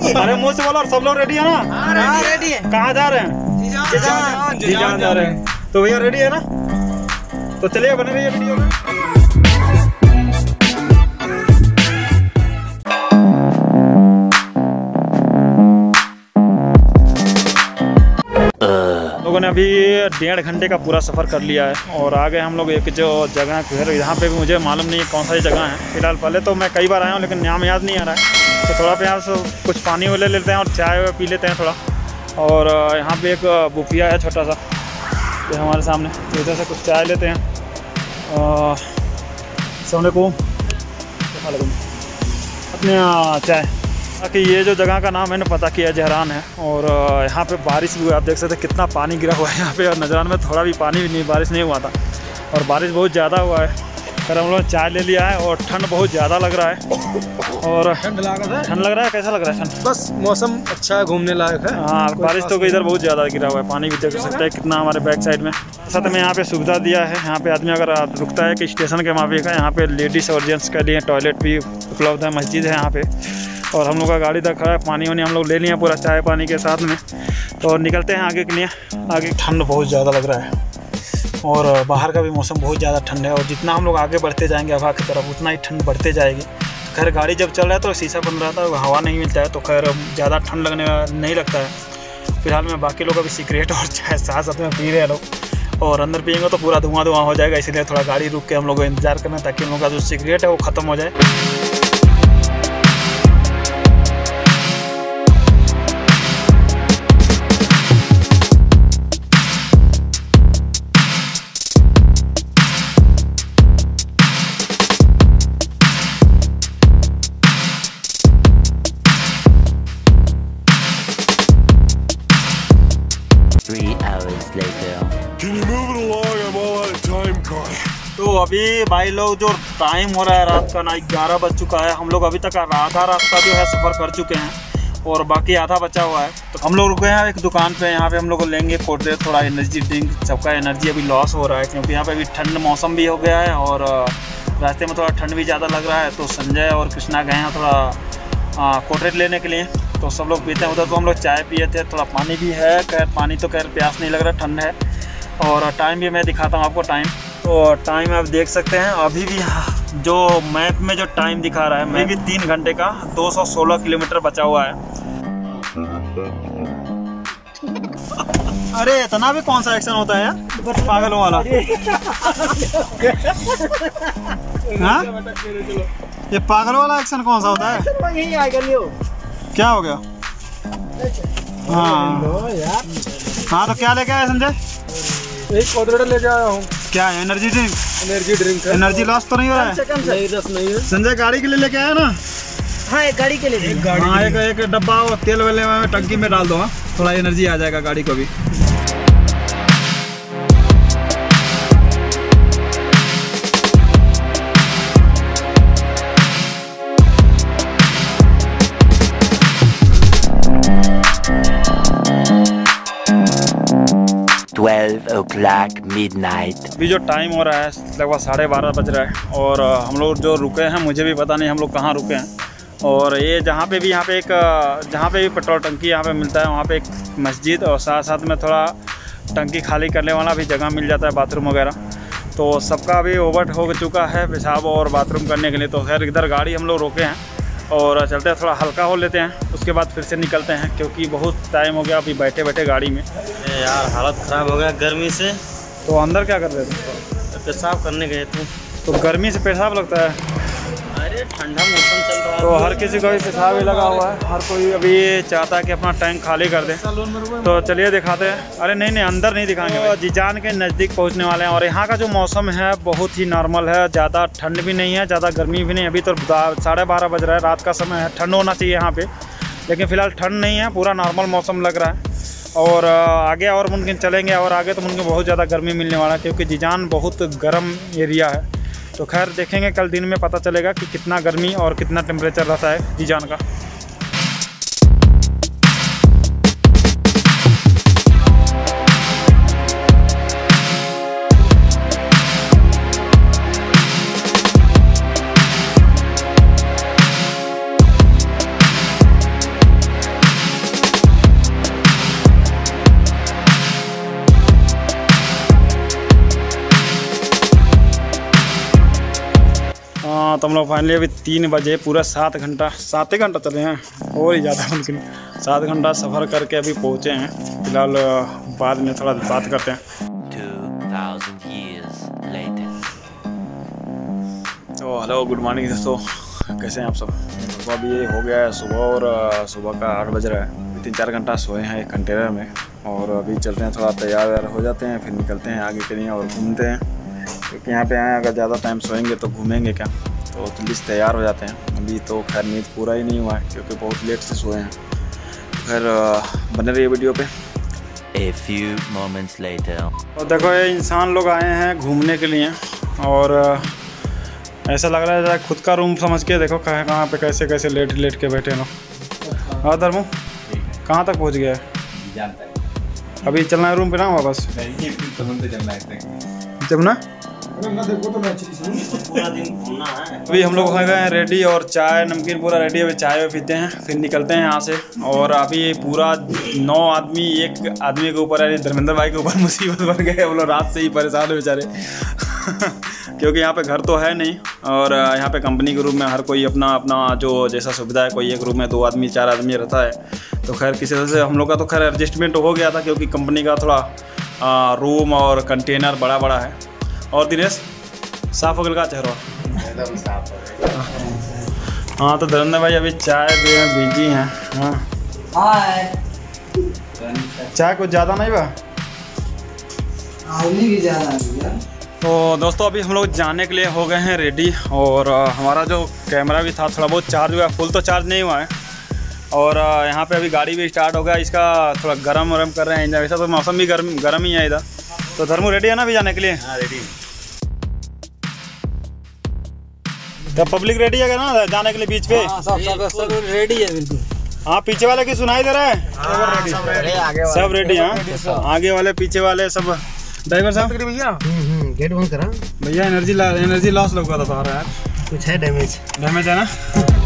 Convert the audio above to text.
अरे मुँह से बोलो। और सब लोग रेडी है ना? हाँ रेडी है। कहाँ जा रहे हैं? जीजान जा रहे हैं। तो भैया रेडी है ना? तो चलिए बने रहिए वीडियो में। लोगों ने अभी 1.5 घंटे का पूरा सफ़र कर लिया है और आ गए हम लोग एक जो जगह है, यहाँ पे भी मुझे मालूम नहीं है कौन सा जगह है। फिलहाल पहले तो मैं कई बार आया हूँ लेकिन नाम याद नहीं आ रहा है। तो थोड़ा पे यहाँ से कुछ पानी ले लेते हैं और चाय पी लेते हैं थोड़ा। और यहाँ पे एक बुफिया है छोटा सा तो हमारे सामने, तो इधर से कुछ चाय लेते हैं। और सामने को अपने चाय। बाकी ये जो जगह का नाम है ना पता किया, जहरान है। और यहाँ पे बारिश भी हुआ, आप देख सकते हैं कितना पानी गिरा हुआ है यहाँ पे। और नजरान में थोड़ा भी पानी भी नहीं, बारिश नहीं हुआ था और बारिश बहुत ज़्यादा हुआ है। फिर हम लोग चाय ले लिया है और ठंड बहुत ज़्यादा लग रहा है। और ठंड लग रहा है, कैसा लग रहा है? ठंड बस मौसम अच्छा है, घूमने लायक है। हाँ बारिश तो इधर बहुत ज़्यादा गिरा हुआ है, पानी भी देख सकते हैं कितना हमारे बैक साइड में। साथ में यहाँ पे सुविधा दिया है, यहाँ पे आदमी अगर रुकता है कि स्टेशन के माफिक है, यहाँ पे लेडीज़ और जेंट्स के लिए टॉयलेट भी उपलब्ध है, मस्जिद है यहाँ पे। और हम लोग का गाड़ी तक खड़ा है, पानी वानी हम लोग ले लिए पूरा चाय पानी के साथ में। तो निकलते हैं आगे के लिए। आगे ठंड बहुत ज़्यादा लग रहा है और बाहर का भी मौसम बहुत ज़्यादा ठंड है। और जितना हम लोग आगे बढ़ते जाएंगे हवा की तरफ उतना ही ठंड बढ़ते जाएगी। खैर गाड़ी जब चल रहा है तो शीशा बन रहा था, हवा नहीं मिलता है तो खैर ज़्यादा ठंड लगने नहीं लगता है। फिलहाल में बाकी लोग अभी सिगरेट और चाय साथ में पी रहे हैं लोग, और अंदर पिएंगे तो पूरा धुआं धुआं हो जाएगा। इसीलिए थोड़ा गाड़ी रुक के हम लोग इंतजार करना ताकि हम लोग का जो सिगरेट है वो ख़त्म हो जाए। तो अभी भाई लोग जो टाइम हो रहा है रात का ना 11 बज चुका है। हम लोग अभी तक आधा रास्ता जो है सफ़र कर चुके हैं और बाकी आधा बचा हुआ है। तो हम लोग रुके हैं एक दुकान पे, यहाँ पे हम लोग लेंगे कोल्ड्रे, थोड़ा एनर्जी ड्रिंक। सबका एनर्जी अभी लॉस हो रहा है क्योंकि यहाँ पे अभी ठंड मौसम भी हो गया है और रास्ते में थोड़ा ठंड भी ज़्यादा लग रहा है। तो संजय और कृष्णा गए हैं थोड़ा कोल्ड्रे लेने के लिए, तो सब लोग पीते हैं उधर। तो हम लोग चाय पिए थे, थोड़ा पानी भी है। खैर पानी तो खैर प्यास नहीं लग रहा, ठंड है। और टाइम भी मैं दिखाता हूँ आपको टाइम। तो टाइम आप देख सकते हैं अभी भी जो मैप में जो टाइम दिखा रहा है, मैं भी 3 घंटे का 216 किलोमीटर बचा हुआ है। अरे इतना भी कौन सा एक्शन होता है यार, बस पागलों वाला। हाँ ये पागलों वाला एक्शन कौन सा होता है? क्या हो गया? हाँ तो क्या लेके आए संजय? एक कोल्ड्रिंक लेके आया हूँ। क्या है? Energy drink. Energy drink. Energy loss तो नहीं हो रहा है? नहीं है। संजय गाड़ी के लिए लेके आया ना? हाँ एक गाड़ी के लिए। एक डब्बा और तेल वाले में टंकी में डाल दो, थोड़ा एनर्जी आ जाएगा गाड़ी को भी। अभी जो टाइम हो रहा है लगभग 12:30 बज रहा है। और हम लोग जो रुके हैं मुझे भी पता नहीं हम लोग कहाँ रुके हैं। और ये जहाँ पे भी पेट्रोल टंकी यहाँ पे मिलता है वहाँ पे एक मस्जिद और साथ में थोड़ा टंकी खाली करने वाला भी जगह मिल जाता है, बाथरूम वगैरह। तो सबका अभी ओवर हो चुका है पेशाब और बाथरूम करने के लिए। तो खैर इधर गाड़ी हम लोग रोके हैं और चलते हैं, थोड़ा हल्का हो लेते हैं, उसके बाद फिर से निकलते हैं क्योंकि बहुत टाइम हो गया अभी बैठे बैठे गाड़ी में। यार हालत ख़राब हो गया गर्मी से। तो अंदर क्या कर रहे थे? पेशाब करने गए थे। तो गर्मी से पेशाब लगता है? अरे ठंडा मौसम चल रहा है तो हर किसी का भी पेशाब ही लगा हुआ है। हर कोई अभी चाहता है कि अपना टैंक खाली कर दे। तो चलिए दिखाते हैं। अरे नहीं अंदर नहीं दिखाएंगे। तो जीजान के नज़दीक पहुँचने वाले हैं और यहाँ का जो मौसम है बहुत ही नॉर्मल है, ज़्यादा ठंड भी नहीं है, ज़्यादा गर्मी भी नहीं। अभी तो 12:30 बज रहा है, रात का समय है, ठंड होना चाहिए यहाँ पर, लेकिन फ़िलहाल ठंड नहीं है, पूरा नॉर्मल मौसम लग रहा है। और आगे और मुमकिन चलेंगे और आगे तो मुमकिन बहुत ज़्यादा गर्मी मिलने वाला है क्योंकि जीजान बहुत गर्म एरिया है। तो खैर देखेंगे कल दिन में पता चलेगा कि कितना गर्मी और कितना टेम्परेचर रहता है जीजान का। तो हम लोग फाइनली अभी 3 बजे पूरा 7 घंटा 7 घंटा चले हैं और ही ज़्यादा मुमकिन 7 घंटा सफ़र करके अभी पहुँचे हैं। फिलहाल बाद में थोड़ा बात करते हैं। 2000 years later। तो हेलो गुड मॉर्निंग दोस्तों, कैसे हैं आप सब। तो अभी ये हो गया है सुबह और सुबह का 8 बज रहा है। 3-4 घंटा सोए हैं एक कंटेनर में और अभी चलते हैं, थोड़ा तैयार हो जाते हैं, फिर निकलते हैं आगे के लिए और घूमते हैं, क्योंकि यहाँ पे आए अगर ज़्यादा टाइम सोएंगे तो घूमेंगे क्या। तो जल्दी से तैयार हो जाते हैं। अभी तो खैर नींद पूरा ही नहीं हुआ है क्योंकि बहुत लेट से सोए हैं। खैर बने रहिए वीडियो पे। A few moments later। और देखो ये इंसान लोग आए हैं घूमने के लिए और ऐसा लग रहा है जरा खुद का रूम समझ के देखो कहाँ पे कैसे कैसे लेट के बैठे लोग। हाँ धर्मू कहाँ तक पहुँच गया है? अभी चलना है रूम पे ना वापस जब ना देखो तो मैं पूरा दिन घूमना है। अभी हम लोग हो गए हैं रेडी और चाय नमकीन पूरा रेडी है। अभी चाय पीते हैं फिर निकलते हैं यहाँ से। और अभी पूरा 9 आदमी एक आदमी के ऊपर यानी धर्मेंद्र भाई के ऊपर मुसीबत बन गए। वो लोग रात से ही परेशान है बेचारे क्योंकि यहाँ पे घर तो है नहीं और यहाँ पे कंपनी के रूम में हर कोई अपना अपना जो जैसा सुविधा है, कोई एक रूम में 2 आदमी 4 आदमी रहता है। तो खैर किसी तरह से हम लोग का तो खैर एडजस्टमेंट हो गया था क्योंकि कंपनी का थोड़ा रूम और कंटेनर बड़ा बड़ा है। और दिनेश साफ हो गया चेहरा एकदम साफ हो गया। हाँ तो धरने भाई अभी चाय भी बिजी हैं। हाँ चाय कुछ ज़्यादा नहीं हुआ। तो दोस्तों अभी हम लोग जाने के लिए हो गए हैं रेडी और हमारा जो कैमरा भी था थोड़ा बहुत चार्ज हुआ, फुल तो चार्ज नहीं हुआ है। और यहाँ पे अभी गाड़ी भी स्टार्ट हो गया, इसका थोड़ा गरम वरम कर रहे हैं इंजन। वैसा तो मौसम भी गरम ही है इधर। तो धर्मू रेडी है ना अभी जाने के लिए? हाँ रेडी। तो पब्लिक रेडी है ना जाने के लिए बीच पे? हाँ, सब रेडी है बिल्कुल। हाँ पीछे वाले की सुनाई दे रहा है? हाँ, सब रेडी है। आगे वाले पीछे वाले सब। ड्राइवर साहब भैया गेट बंद करा भैया। एनर्जी लॉस लग रहा था यार, कुछ है डैमेज है ना।